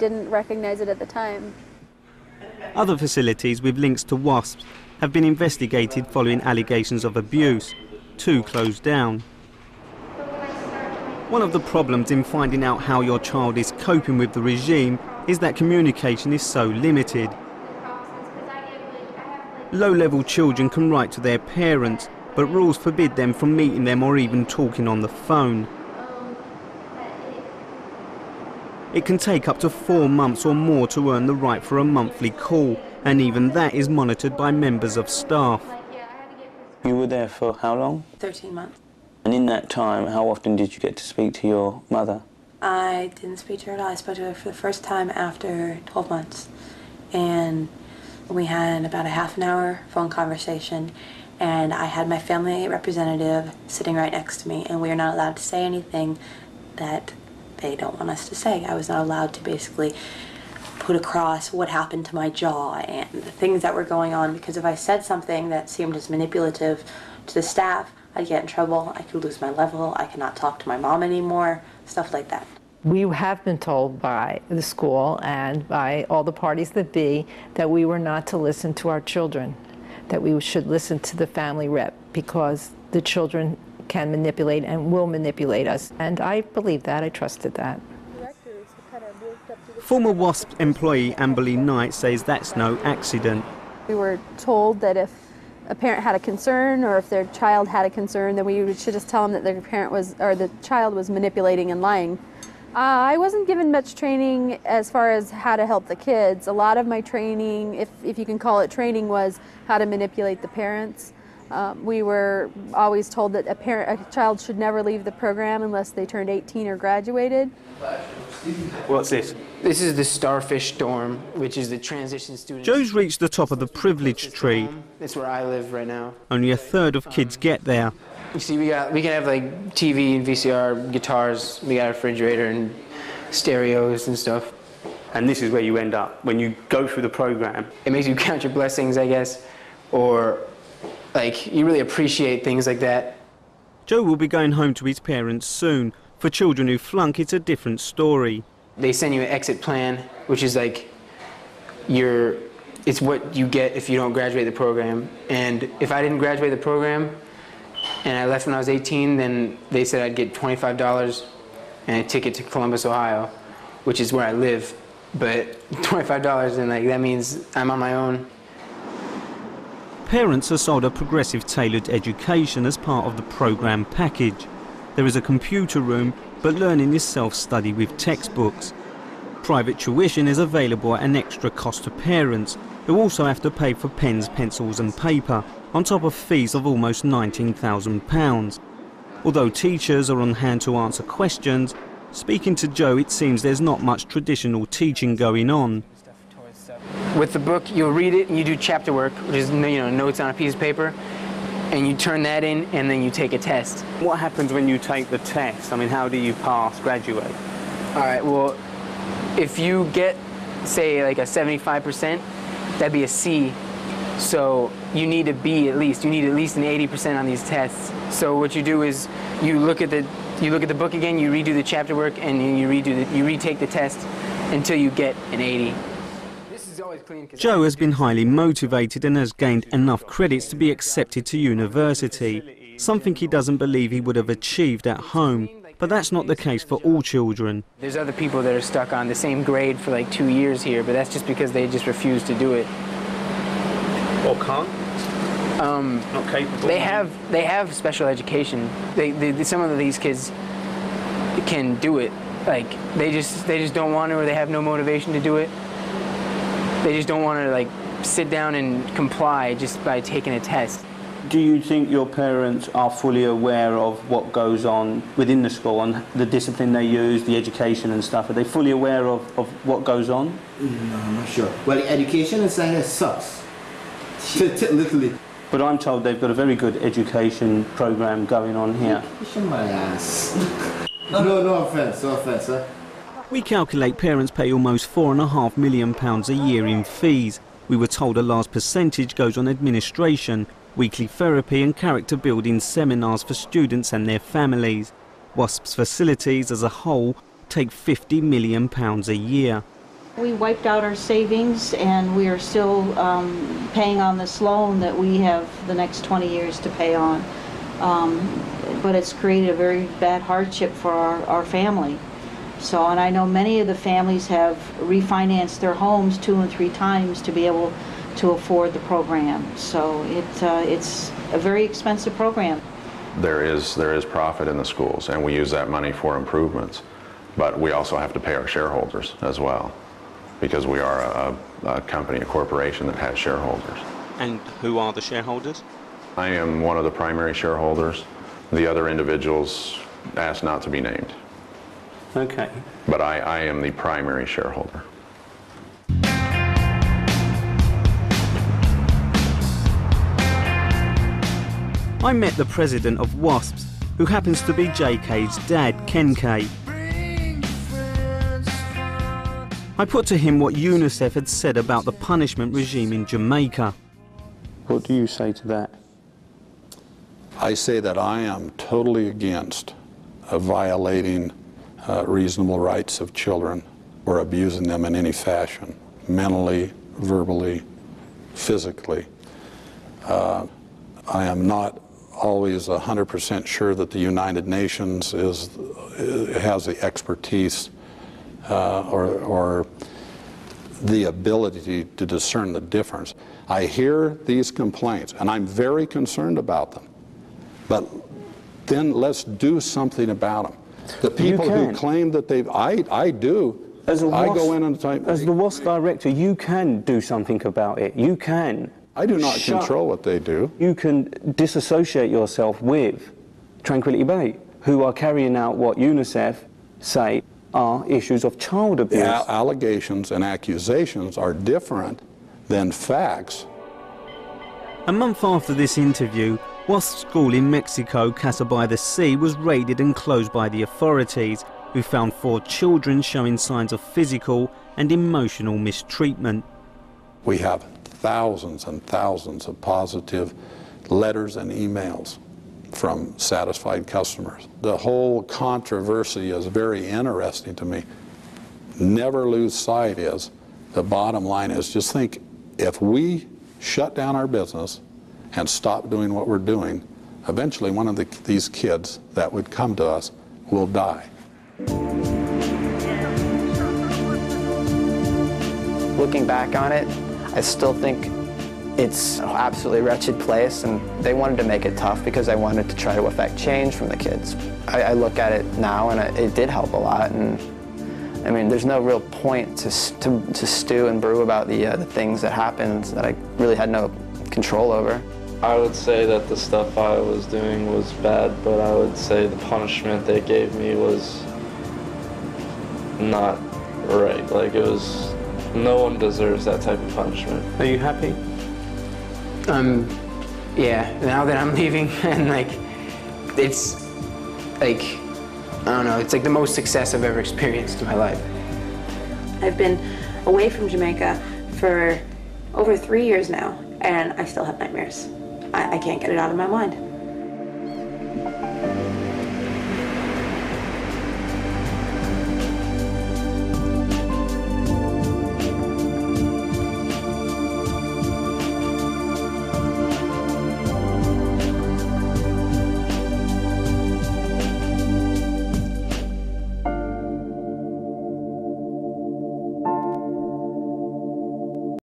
didn't recognize it at the time. Other facilities with links to WASPs have been investigated following allegations of abuse. Two closed down. One of the problems in finding out how your child is coping with the regime is that communication is so limited. Low-level children can write to their parents, but rules forbid them from meeting them or even talking on the phone. It can take up to 4 months or more to earn the right for a monthly call, and even that is monitored by members of staff. You were there for how long? 13 months. And in that time, how often did you get to speak to your mother? I didn't speak to her at all. I spoke to her for the first time after 12 months. And we had about a half an hour phone conversation, and I had my family representative sitting right next to me, and we are not allowed to say anything that they don't want us to say. I was not allowed to basically put across what happened to my jaw and the things that were going on, because if I said something that seemed as manipulative to the staff, I'd get in trouble, I could lose my level, I could not talk to my mom anymore, stuff like that. We have been told by the school and by all the parties that be that we were not to listen to our children, that we should listen to the family rep because the children can manipulate and will manipulate us. And I believed that, I trusted that. Former WASP employee Amberlee Knight says that's no accident. We were told that if a parent had a concern, or if their child had a concern, then we should just tell them that their parent was, or the child was manipulating and lying. I wasn't given much training as far as how to help the kids. A lot of my training, if you can call it training, was how to manipulate the parents. We were always told that a child should never leave the program unless they turned 18 or graduated. What's this? This is the Starfish Dorm, which is the transition student. Joe's reached the top of the privilege tree. That's where I live right now. Only a third of kids get there. You see, we can have like TV and VCR, guitars, we got a refrigerator and stereos and stuff. And this is where you end up when you go through the program. It makes you count your blessings, I guess, or like you really appreciate things like that. Joe will be going home to his parents soon. For children who flunk, it's a different story. They send you an exit plan, which is like it's what you get if you don't graduate the program. And if I didn't graduate the program and I left when I was 18, then they said I'd get $25 and a ticket to Columbus, Ohio, which is where I live. But $25, and like that means I'm on my own. Parents are sold a progressive tailored education as part of the program package. There is a computer room, but learning is self-study with textbooks. Private tuition is available at an extra cost to parents, who also have to pay for pens, pencils and paper, on top of fees of almost £19,000. Although teachers are on hand to answer questions, speaking to Joe, it seems there's not much traditional teaching going on. With the book, you'll read it and you do chapter work, which is, you know, notes on a piece of paper, and you turn that in and then you take a test. What happens when you take the test? I mean, how do you pass, graduate? All right, well, if you get, say, like a 75%, that'd be a C. So you need a B at least. You need at least an 80% on these tests. So what you do is you look at the book again, you redo the chapter work, and you retake the test until you get an 80. Joe has been highly motivated and has gained enough credits to be accepted to university, something he doesn't believe he would have achieved at home. But that's not the case for all children. There's other people that are stuck on the same grade for like 2 years here, but that's just because they just refuse to do it. Or can't? Not capable. They have special education. Some of these kids can do it. Like they just don't want to, or they have no motivation to do it. They just don't want to like sit down and comply just by taking a test. Do you think your parents are fully aware of what goes on within the school and the discipline they use, the education and stuff? Are they fully aware of what goes on? No, I'm not sure. Well, the education inside here sucks. Literally. But I'm told they've got a very good education program going on here. My ass. No offense, no offense, sir. We calculate parents pay almost £4.5 million a year in fees. We were told a large percentage goes on administration, weekly therapy and character building seminars for students and their families. WASP's facilities as a whole take £50 million a year. We wiped out our savings, and we are still paying on this loan that we have the next 20 years to pay on. But it's created a very bad hardship for our family. So, and I know many of the families have refinanced their homes 2 and 3 times to be able to afford the program. So it's a very expensive program. There is profit in the schools, and we use that money for improvements. But we also have to pay our shareholders as well, because we are a company, a corporation that has shareholders. And who are the shareholders? I am one of the primary shareholders. The other individuals asked not to be named. Okay. But I am the primary shareholder. I met the president of WASPS, who happens to be J.K.'s dad, Ken Kay. I put to him what UNICEF had said about the punishment regime in Jamaica. What do you say to that? I say that I am totally against violating reasonable rights of children or abusing them in any fashion, mentally, verbally, physically. I am not always 100% sure that the United Nations has the expertise or the ability to discern the difference. I hear these complaints, and I'm very concerned about them. But then let's do something about them. The people who claim that they've, I do. As a WASP, I go in and type. As the WASP director, you can do something about it. You can. I do not control what they do. You can disassociate yourself with Tranquility Bay, who are carrying out what UNICEF say are issues of child abuse. Allegations and accusations are different than facts. A month after this interview, WASP's school in Mexico, Casa by the Sea, was raided and closed by the authorities, who found 4 children showing signs of physical and emotional mistreatment. We have thousands and thousands of positive letters and emails from satisfied customers. The whole controversy is very interesting to me. Never lose sight is, the bottom line is, just think, if we shut down our business and stop doing what we're doing, eventually one of these kids that would come to us will die. Looking back on it, I still think it's an absolutely wretched place, and they wanted to make it tough because they wanted to try to affect change from the kids. I look at it now, and it did help a lot. And I mean, there's no real point to stew and brew about the things that happened that I really had no control over. I would say that the stuff I was doing was bad, but I would say the punishment they gave me was not right. Like, it was, no one deserves that type of punishment. Are you happy? Yeah, now that I'm leaving, and like, it's like, I don't know, it's like the most success I've ever experienced in my life. I've been away from Jamaica for over 3 years now, and I still have nightmares. I can't get it out of my mind.